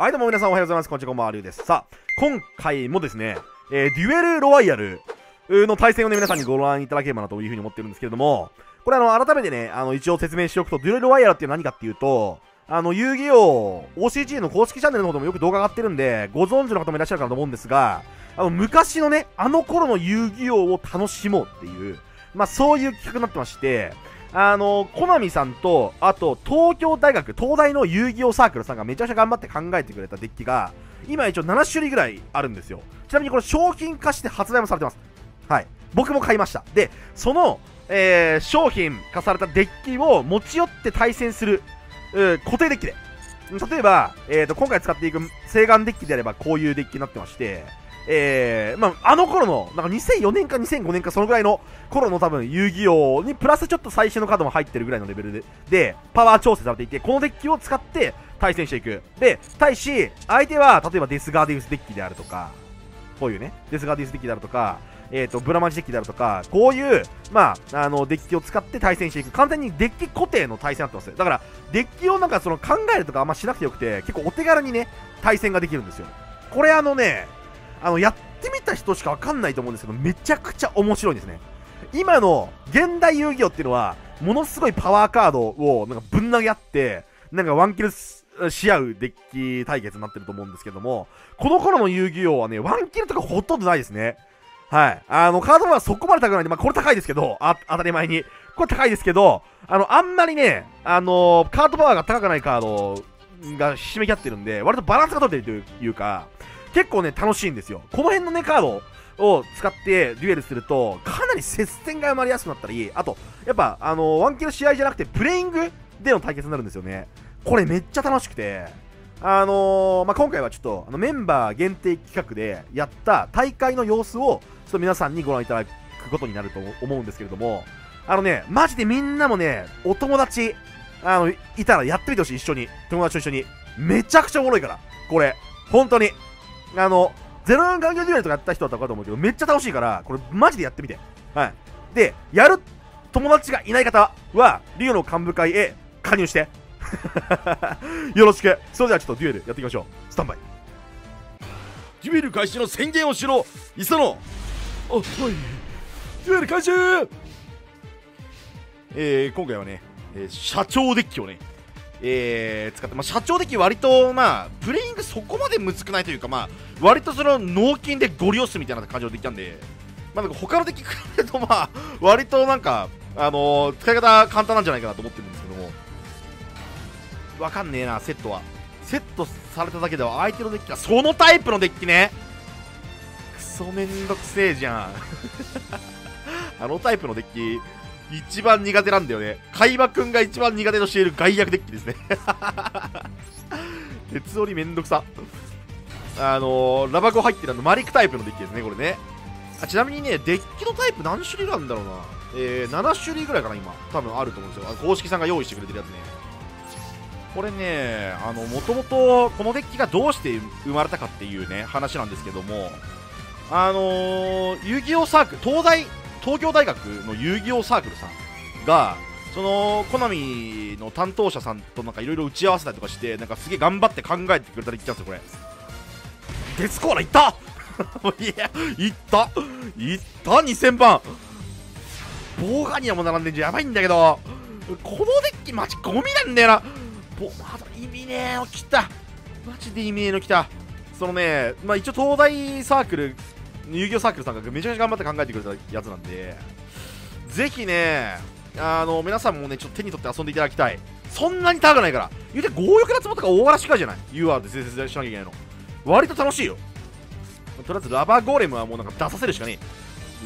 はいどうも皆さんおはようございます。こんにちは、こんばんは、リュウです。さあ、今回もですね、デュエルロワイヤルの対戦をね、皆さんにご覧いただければなというふうに思ってるんですけれども、これ改めてね、一応説明しておくと、デュエルロワイヤルって何かっていうと、遊戯王 OCG の公式チャンネルの方でもよく動画上がってるんで、ご存知の方もいらっしゃるかなと思うんですが、昔のね、頃の遊戯王を楽しもうっていう、まあそういう企画になってまして、コナミさんと、あと、東大の遊戯王サークルさんがめちゃくちゃ頑張って考えてくれたデッキが、今一応7種類ぐらいあるんですよ。ちなみにこれ商品化して発売もされてます。はい。僕も買いました。で、その、商品化されたデッキを持ち寄って対戦する、固定デッキで。例えば、今回使っていく聖眼デッキであればこういうデッキになってまして、まあ、頃の、なんか2004年か2005年かそのぐらいの頃の多分遊戯王にプラスちょっと最新のカードも入ってるぐらいのレベルでパワー調整されていて、このデッキを使って対戦していく。で、対し、相手は例えばデスガーディウスデッキであるとか、こういうね、デスガーディウスデッキであるとか、ブラマジデッキであるとか、こういう、まあ、デッキを使って対戦していく。完全にデッキ固定の対戦になってますよ。だから、デッキをなんかその考えるとかあんましなくてよくて、結構お手軽にね、対戦ができるんですよ。これやってみた人しかわかんないと思うんですけど、めちゃくちゃ面白いんですね。今の現代遊戯王っていうのは、ものすごいパワーカードをなんかぶん投げ合って、なんかワンキルし合うデッキ対決になってると思うんですけども、この頃の遊戯王はね、ワンキルとかほとんどないですね。はい。カードはそこまで高くないんで、まあ、これ高いですけど、当たり前に。これ高いですけど、あんまりね、カードパワーが高くないカードがひしめき合ってるんで、割とバランスが取れてるというか、結構ね、楽しいんですよ。この辺のね、カードを使ってデュエルすると、かなり接戦が生まれやすくなったり、あと、やっぱ、ワンキル試合じゃなくて、プレイングでの対決になるんですよね。これめっちゃ楽しくて、まあ、今回はちょっと、メンバー限定企画でやった大会の様子を、ちょっと皆さんにご覧いただくことになると思うんですけれども、マジでみんなもね、お友達、いたらやってみてほしい、一緒に。友達と一緒に。めちゃくちゃおもろいから、これ。本当に。0円環境デュエルとかやった人だったら分かると思うけど、めっちゃ楽しいから、これマジでやってみて。はい。で、やる友達がいない方は、リオの幹部会へ加入して。よろしく。それではちょっとデュエルやっていきましょう。スタンバイ。デュエル開始の宣言をしろ、磯野。あ、はい。デュエル開始。今回はね、社長デッキをね、使って、まあ、社長デッキ割と、まあ、プレイングそこまでむずくないというか、まあ、割とその脳筋でゴリ押すみたいな感じのデッキなんで、まあ、なんか他のデッキ比べると、まあ、割となんか、使い方簡単なんじゃないかなと思ってるんですけども、わかんねえな、セットは。セットされただけでは相手のデッキが、そのタイプのデッキね、クソめんどくせえじゃん。あのタイプのデッキ、一番苦手なんだよね。海馬くんが一番苦手としている外役デッキですね。鉄折りめんどくさ。ラバコ入ってるマリックタイプのデッキですね、これね。あ、ちなみにね、デッキのタイプ何種類なんだろうな。7種類ぐらいかな、今。多分あると思うんですよ。公式さんが用意してくれてるやつね。これね、もともとこのデッキがどうして生まれたかっていうね、話なんですけども、遊戯王サークル、東京大学の遊戯王サークルさんが、そのコナミの担当者さんとなんかいろいろ打ち合わせたりとかして、なんかすげえ頑張って考えてくれたり言っちゃうんですよ、これ。デスコーラいったいや、いった !2000 番ボーガニアも並んでんじゃやばいんだけど、このデッキマジゴミなんだよな。意味ねえの来た、マジで意味ねえの来た。そのね、まあ一応東大サークル、遊戯王サークルさんがめちゃくちゃ頑張って考えてくれたやつなんで、ぜひね、皆さんもね、ちょっと手に取って遊んでいただきたい。そんなに高くないから。言うて、強欲なツボとか大柄しかじゃない。UR で説明しなきゃいけないの。割と楽しいよ。とりあえず、ラバーゴーレムはもうなんか出させるしかね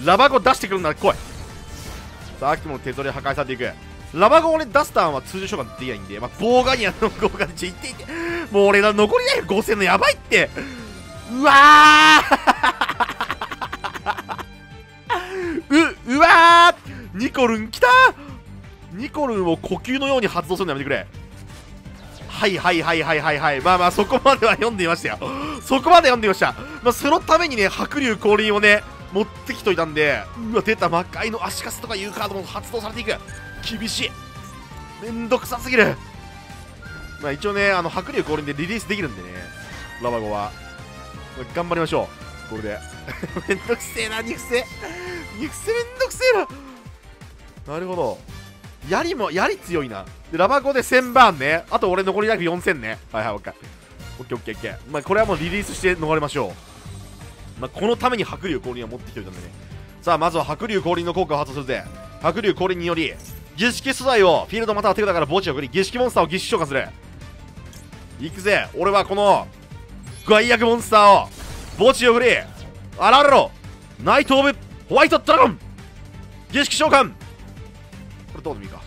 え。ラバーゴー出してくるなら来い。さっきも手取り破壊されていく。ラバーゴーレ出すターンは通常召喚できないんで、まあ、ボーガニアの豪華でちょ、いっていって。もう俺ら残りないよ、5000のやばいって。うわーうわーニコルン来た。ニコルンを呼吸のように発動するのやめてくれ。はいはいはいはいはいはい。まあまあそこまでは読んでいましたよ。そこまで読んでいました。まあそのためにね、白龍降臨をね、持ってきといたんで、うわ、出た魔界の足かすとかいうカードも発動されていく。厳しい。めんどくさすぎる。まあ一応ね、白龍降臨でリリースできるんでね。ラバゴは頑張りましょう。これでめんどくせえな、肉声肉声めんどくせえな。なるほど、槍も槍強いな。でラバゴで1000バーンね。あと俺残り約4000ね。はいはい、オッケーオッケーオッケーオッケー。まあこれはもうリリースして逃れましょう。まあこのために白龍降臨は持ってきてるためね。さあまずは白龍降臨の効果を発動するぜ。白龍降臨により儀式素材をフィールドまたは手札から墓地を送り、儀式モンスターを儀式召喚する。いくぜ、俺はこの害悪モンスターを墓地を送り、現れろナイト・オブ・ホワイト・ドラゴン儀式召喚。これどうでもいいか。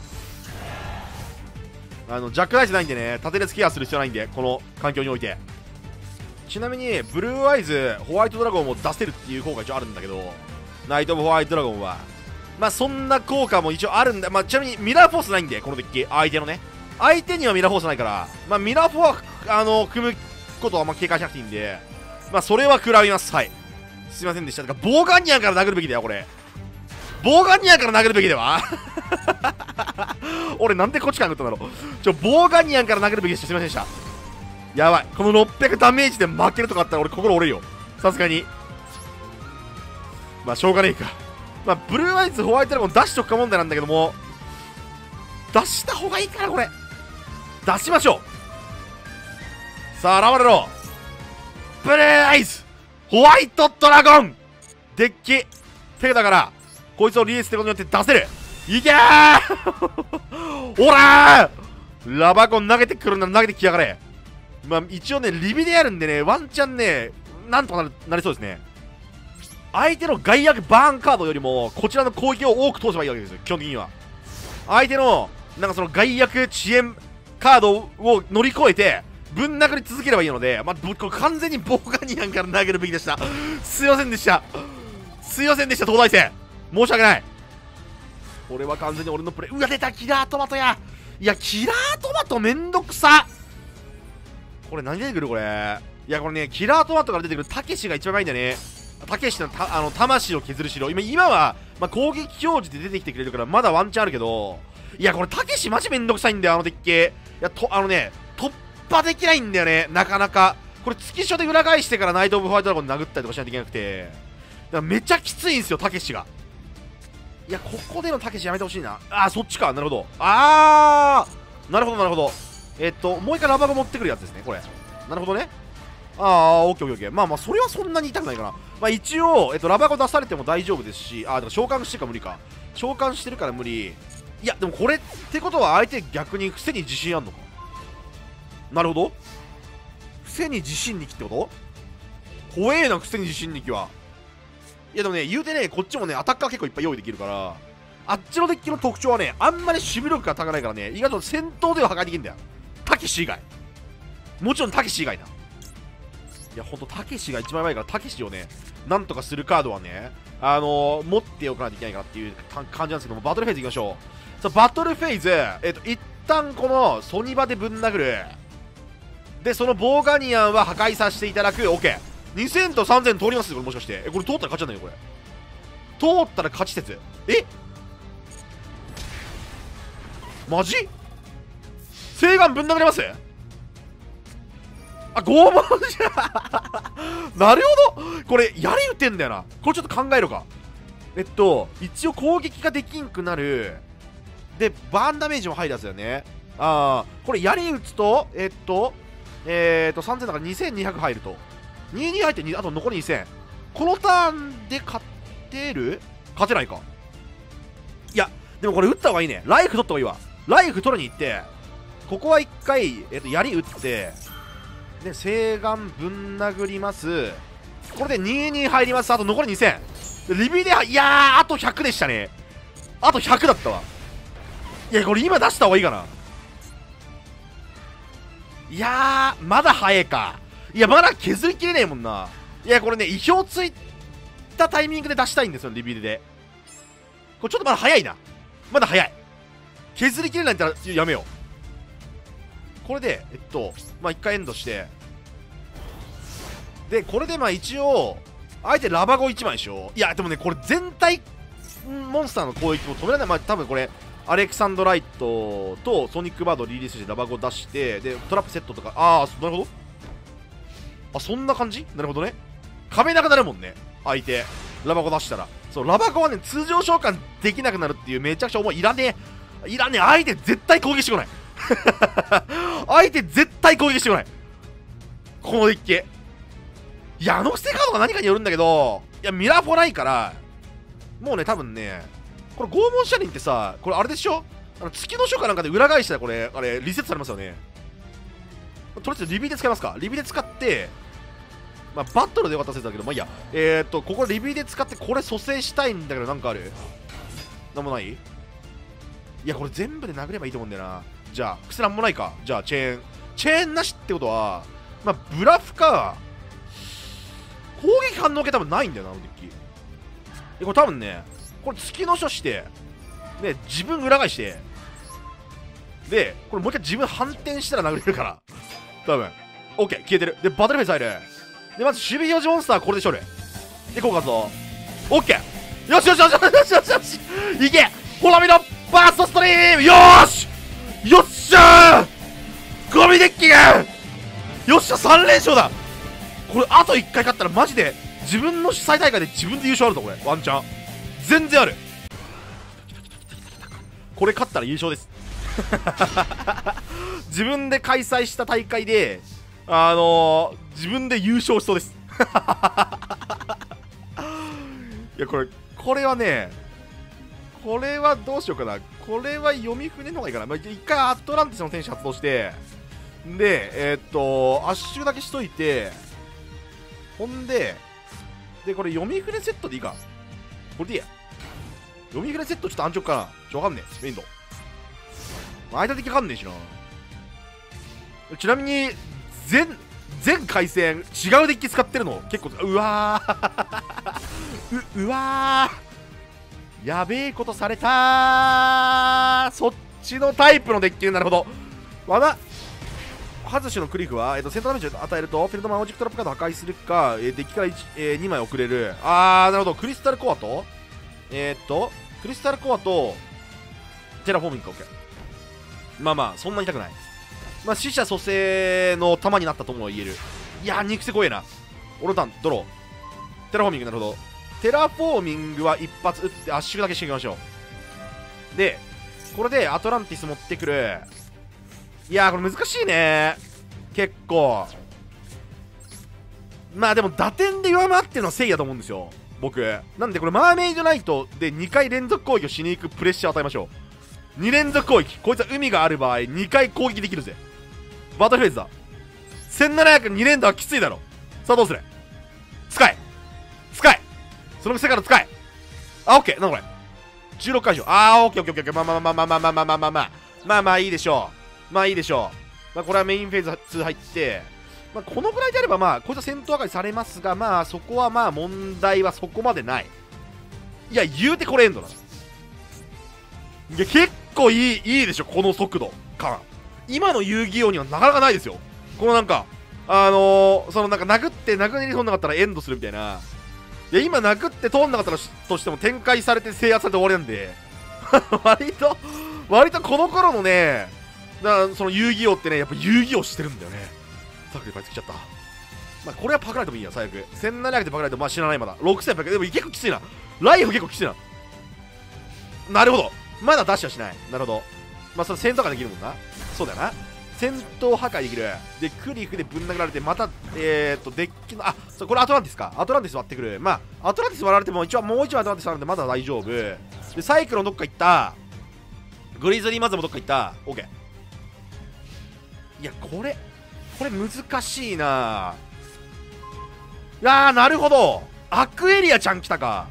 ジャックナイスないんでね、縦列ケアする必要ないんで、この環境において。ちなみにブルーアイズホワイトドラゴンを出せるっていう効果一応あるんだけど、ナイト・オブ・ホワイト・ドラゴンはまあそんな効果も一応あるんだ。まあちなみにミラーフォースないんで、このデッキ相手のね、相手にはミラーフォースないから、まあミラーフォースは組むことはあんま警戒しなくていいんで、まあそれは食らいます。はい、すいませんでした。だからボーガンニアンから殴るべきだよ、これ。ボーガンニアンから殴るべきでは俺なんでこっちから殴ったんだろう。ボーガンニアンから殴るべきでした。すいませんでした。やばい、この600ダメージで負けるとかあったら俺心折れるよ、さすがに。まあしょうがねえか。まあ、ブルーアイズホワイトドラゴン出しとくか問題なんだけども、出した方がいいから、これ出しましょう。さあ現れろブルーアイズホワイトドラゴンデッキ手だからこいつをリリースってことによって出せる。いけーおらーラバゴン投げてくるなら投げてきやがれ。まあ一応ねリビでやるんでね、ワンチャンねなんとかなりそうですね。相手の外悪バーンカードよりもこちらの攻撃を多く通せばいいわけですよ、基本的には。相手のなんかその外悪遅延カードを乗り越えてぶん殴り続ければいいので、まあ、これ完全にボーガニアンから投げるべきでしたすいませんでした、すいませんでした東大生、申し訳ない。これは完全に俺のプレイ。うわ出たキラートマトや。いやキラートマトめんどくさ。これ何出てくるこれ。いやこれねキラートマトから出てくるたけしが一番前だよね。たけしの魂を削る城。今は、まあ、攻撃表示で出てきてくれるからまだワンチャンあるけど、いやこれたけしマジめんどくさいんだよ、あのデッキ。いやとね突破できないんだよね、なかなか。これ月書で裏返してからナイト・オブ・ホワイトドラゴン殴ったりとかしないといけなくて、だからめちゃきついんですよたけしが。いやここでのたけしやめてほしいな。あーそっちか、なるほど。あーなるほどなるほど。もう一回ラバゴ持ってくるやつですねこれ。なるほどね。ああ、オッケーオッケーオッケー。まあまあ、それはそんなに痛くないかな。まあ一応、ラバゴ出されても大丈夫ですし、ああ、でも召喚してるから無理か。召喚してるから無理。いや、でもこれってことは相手逆に伏せに自信あんのか。なるほど。伏せに自信にきってこと？怖えな、伏せに自信にきは。いやでもね、言うてね、こっちもね、アタッカー結構いっぱい用意できるから、あっちのデッキの特徴はね、あんまり守備力が高ないからね、意外と戦闘では破壊できるんだよ。たけし以外。もちろんたけし以外だ。いやほんとたけしが一番前からたけしをねなんとかするカードはね持っておかないといけないかなっていう感じなんですけども、バトルフェーズいきましょう。さあバトルフェーズ一旦このソニバでぶん殴る。でそのボーガニアンは破壊させていただく。 OK、 2000と3000通りますこれ。もしかしてこれ通ったら勝ちなんだよこれ。通ったら勝ち説。えマジ聖眼ぶん殴れます。あ、拷問じゃんなるほど。これ槍打てんだよな。これちょっと考えろか。一応攻撃ができんくなる。でバーンダメージも入るやつだよね。ああこれ槍打つと3000だから2200入ると22入って、あと残り2000。このターンで勝てる？勝てないか。いやでもこれ打った方がいいね。ライフ取った方がいいわ。ライフ取りに行ってここは一回、槍打ってで聖眼ぶん殴ります。これで22入ります。あと残り2000リビで、いやーあと100でしたね。あと100だったわ。いやこれ今出した方がいいかな。いやーまだ早いか。いやまだ削りきれねえもんな。いやこれね意表ついたタイミングで出したいんですよリビで。これちょっとまだ早いな、まだ早い。削りきれないんだったらやめよう。これでまあ一回エンドして、でこれでまあ一応相手ラバゴ1枚でしょ。いやでもねこれ全体モンスターの攻撃も止められない。まあ多分これアレクサンドライトとソニックバードをリリースしてラバゴ出してでトラップセットとか。ああなるほど。あ、そんな感じ。なるほどね。壁なくなるもんね、相手ラバコ出したら。そう、ラバコはね、通常召喚できなくなるっていうめちゃくちゃ重い。いらねえ、いらねえ。相手絶対攻撃してこない。相手絶対攻撃してこない、このデッキ。いや、あの捨てカードが何かによるんだけど、いや、ミラフォないからもうね、多分ね、これ拷問車輪ってさ、これあれでしょ、あの月の書かなんかで裏返したら、これあれリセットされますよね。とりあえずリビーで使いますか。リビーで使って、まあ、バトルでよかったせいだけど、まあいいや。ここリビーで使って、これ蘇生したいんだけど、なんかある？なんもない？いや、これ全部で殴ればいいと思うんだよな。じゃあ、癖なんもないか。じゃあ、チェーン。チェーンなしってことは、まあ、ブラフか、攻撃反応系多分ないんだよな、あのデッキ。これ多分ね、これ月の書して、ね、自分裏返して、で、これもう一回自分反転したら殴れるから。多分。OK、消えてる。で、バトルフェイス入る。で、まず守備表示モンスターこれで処理。で、効果ぞ。OK！ よしよしよしよしよしよし、いけ、ほら見ろ、バーストストリーム、よーしよっしゃー、ゴミデッキがよっしゃ、3連勝だ。これ、あと1回勝ったらマジで、自分の主催大会で自分で優勝あるぞ、これ。ワンチャン。全然ある。これ勝ったら優勝です。自分で開催した大会で、自分で優勝しそうです。いや、これはね、これはどうしようかな。これは読み船の方がいいかな。まあ、一回アトランティスの選手発動して、で、圧縮だけしといて、ほんで、で、これ読み船セットでいいか。これでいいや。読み船セットちょっと安直かな。ちょ、わかんねえ。メインド。間的わかんねえしな。ちなみに、全回戦、違うデッキ使ってるの結構、うわー。うわー。やべえことされたー。そっちのタイプのデッキに。なるほど。罠外しのクリフは、センターダメージを与えると、フィールドマンオジェクトラップカードを破壊するか、デッキから2枚送れる。なるほど。クリスタルコアと、クリスタルコアと、テラフォーミングか、オッケー。まあまあ、そんなに痛くない。まあ、死者蘇生の玉になったとも言える。いやー、肉せ怖えな。オロタン、ドロー。テラフォーミング、なるほど。テラフォーミングは一発打って圧縮だけしていきましょう。で、これでアトランティス持ってくる。いやー、これ難しいね。結構。まあでも、打点で上回ってるのは誠意だと思うんですよ、僕。なんで、これ、マーメイドナイトで2回連続攻撃をしに行くプレッシャーを与えましょう。2連続攻撃。こいつは海がある場合、2回攻撃できるぜ。バトルフェイズだ。1702連打はきついだろ。さあどうする？使えその店から使え。オッケー。なんだこれ。16解消。オッケーオッケーオッケー。まあいいでしょう。まあこれはメインフェーズ2入って、まあこのぐらいであればまあ、こいつは戦闘破壊されますが、まあそこはまあ問題はそこまでない。いや、言うてこれエンドだ。いや、結構いいでしょ、この速度感。今の遊戯王にはなかなかないですよ。このなんか、そのなんか殴って殴り通んなかったらエンドするみたいな。いや、今殴って通んなかったらとしても展開されて制圧されて終わりなんで、割とこの頃のね、その遊戯王ってね、やっぱ遊戯王してるんだよね。サクでいっぱいつきちゃった。まあ、これはパクられてもいいや、最悪。1700でパクられても、まあ、知らないまだ。6000パク、でも結構きついな。ライフ結構きついな。なるほど。まだダッシュはしない。なるほど。まあ、それ戦闘ができるもんな。そうだよな。戦闘破壊できる。で、クリフでぶん殴られて、また、デッキの、これアトランティスか。アトランティス割ってくる。まあ、アトランティス割られても、もう一応アトランティスあるんで、まだ大丈夫。で、サイクロンどっか行った。グリズリーマズもどっか行った。オッケー。いや、これ難しいなぁ。あー、なるほど。アクエリアちゃん来たか。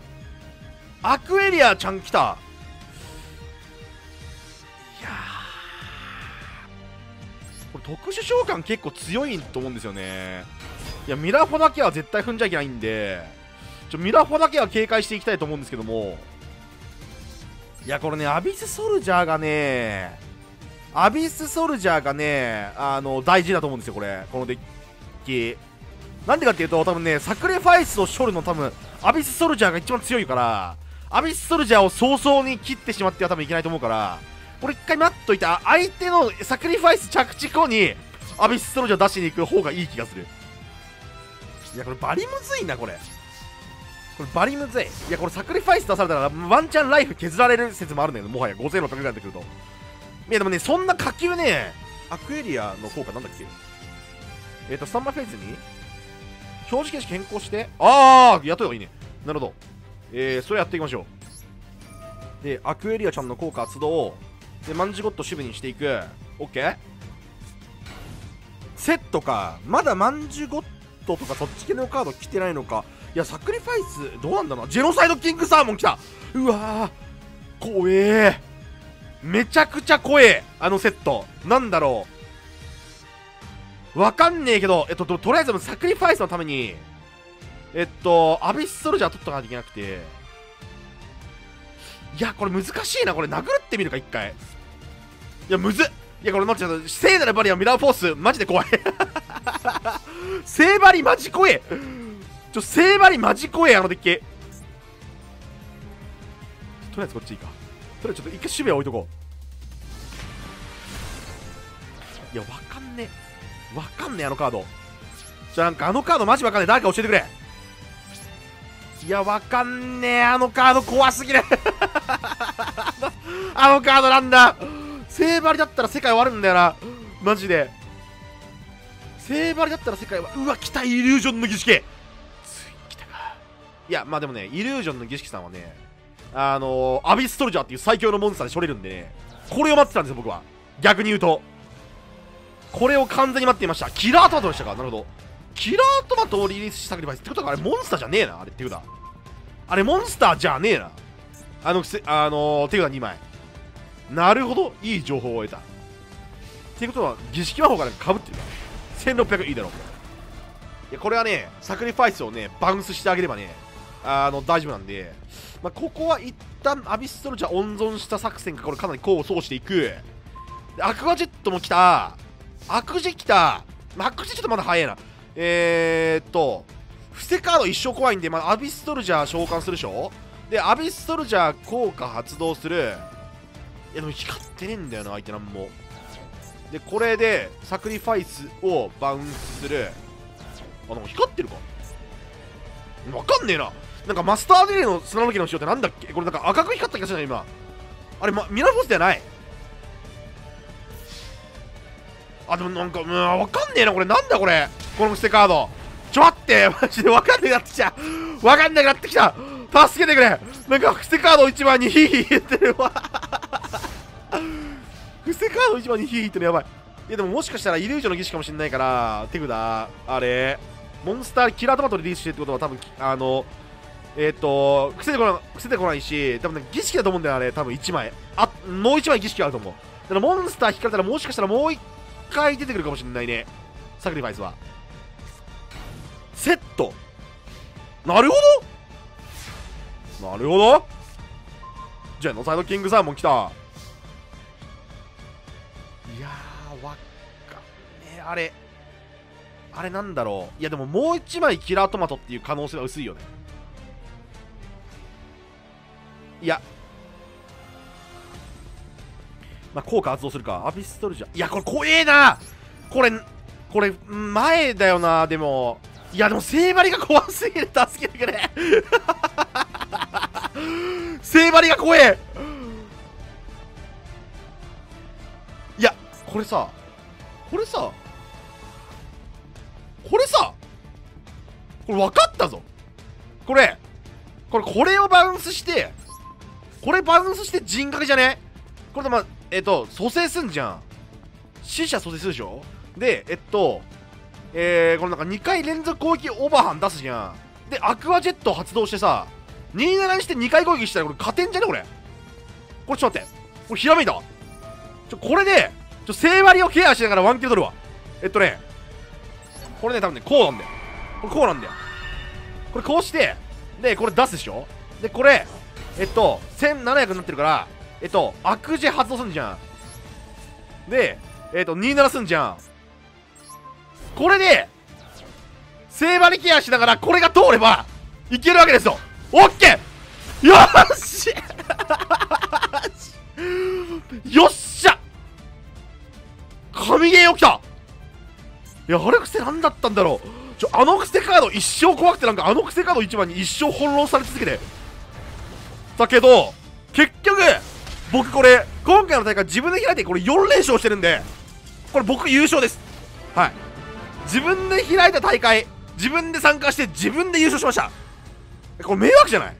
アクエリアちゃん来た。特殊召喚結構強いと思うんですよね。いや、ミラフォだけは絶対踏んじゃいけないんで、ミラフォだけは警戒していきたいと思うんですけども、いや、これね、アビスソルジャーがね、大事だと思うんですよ、これ。このデッキ。なんでかっていうと、多分ね、サクリファイスを処理の多分、アビスソルジャーが一番強いから、アビスソルジャーを早々に切ってしまっては多分いけないと思うから、これ一回待っといて、相手のサクリファイス着地後にアビスソルジャー出しに行く方がいい気がする。いやこれバリムズいな、これバリムズい。いやこれサクリファイス出されたらワンチャンライフ削られる説もあるんだけど、もはや5600ぐらいになってくると。いやでもね、そんな火球ね、アクエリアの効果なんだっけ、スタンバイフェーズに表示形式変更して、ああやっといた方がいいね。なるほど。それやっていきましょう。で、アクエリアちゃんの効果発動で、マンジゴット守備にしていく。オッケー。セットか。まだマンジゴットとかそっち系のカード来てないのか。いやサクリファイスどうなんだろう。ジェノサイドキングサーモン来た。うわー怖えー、めちゃくちゃ怖え。あのセットなんだろう、わかんねえけど、とりあえずサクリファイスのためにアビスソルジャー取っとかなきゃいけなくて、いやこれ難しいな。これ殴るってみるか一回。いやむずっ。いやこれ待って、聖なるバリアミラーフォースマジで怖い聖バリマジ怖え、聖バリマジ怖え、あのデッキ。とりあえずこっちいいか。とりあえずちょっと一回守備は置いとこう。いやわかんねえ、わかんねえ、あのカード。じゃあなんかあのカードマジわかんねえ、誰か教えてくれ。いやわかんねえ、あのカード怖すぎるあのカードなんだ。聖バリだったら世界終わるんだよなマジで。聖バリだったら世界は、うわ来た、イリュージョンの儀式。いや、まあでもね、イリュージョンの儀式さんはね、アビストルジャーっていう最強のモンスターで処理るんでね、これを待ってたんですよ、僕は。逆に言うと。これを完全に待っていました。キラートマトでしたか。なるほど。キラートマトをリリースしサクリファイスってことは、あれモンスターじゃねえな、あれ手札。あれモンスターじゃねえな。手札2枚。なるほど。いい情報を得た。ってことは、儀式魔法がなんか被ってるから。1600いいだろう。いや、これはね、サクリファイスをね、バウンスしてあげればね、大丈夫なんで、まあ、ここは一旦アビスソルジャー温存した作戦がこれかなり功を奏していく。アクアジェットも来た。アクジ来た。アクジちょっとまだ早いな。伏せカード一生怖いんで、まあ、アビスソルジャー召喚するでしょ。で、アビスソルジャー効果発動する。いや、でも光ってねえんだよな、相手なんも。で、これでサクリファイスをバウンスする。あ、でも光ってるか。わかんねえな。なんかマスターディレイの砂抜けの仕様ってなんだっけ。これなんか赤く光った気がするな今。あれ、ミラーフォースではない。あ、でもなんかわかんねえな。これなんだこれ、この伏せカード。ちょ待って、マジでわかんなくなってきた。わかんなくなってきた。助けてくれ。なんか伏せカードを1枚にヒーヒー言ってるわ伏せカードを1枚にヒーヒー言ってるのやばい。いやでももしかしたらイリュージョンの儀式かもしれないから、手札あれモンスターキラートマトリリースしてるってことは多分伏せてこないし、多分ね儀式だと思うんだよあれ。多分1枚あ、もう1枚儀式あると思う。だからモンスター引かれたらもしかしたらもう1回出てくるかもしれないね、サクリファイスは。セット、なるほどなるほど。ジェノサイドキングサーモン来た。いやーわっかね、あれなんだろう。いやでももう1枚キラートマトっていう可能性は薄いよね。いや、まあ、効果発動するかアビストルジャー。いやこれ怖えな、これ前だよな。でもいやでも聖バリが怖すぎる、助けてくれ聖バリが怖え。いやこれさ、これ分かったぞ。これをバウンスして、これバウンスして人格じゃね。これでまあ蘇生すんじゃん。死者蘇生するでしょ。でこれなんか2回連続攻撃オーバーハン出すじゃん。でアクアジェット発動してさ、27にして2回攻撃したらこれ勝てんじゃね。これちょっと待って、これひらめいたわ。これで聖割をケアしながらワンキル取るわ。これね多分ねこうなんだよ。これこうしてでこれ出すでしょ。でこれ1700になってるからアクジェ発動すんじゃん。で27すんじゃん。これでセーバーにケアしながらこれが通ればいけるわけですよ。オッケー、よーしよっしゃ、神ゲー起きた。いやあれ癖何だったんだろう。あのクセカード一生怖くて、なんかあのクセカード1番に一生翻弄され続けてだけど、結局僕これ今回の大会自分で開いてこれ4連勝してるんで、これ僕優勝です。はい、自分で開いた大会自分で参加して自分で優勝しました。これ迷惑じゃない？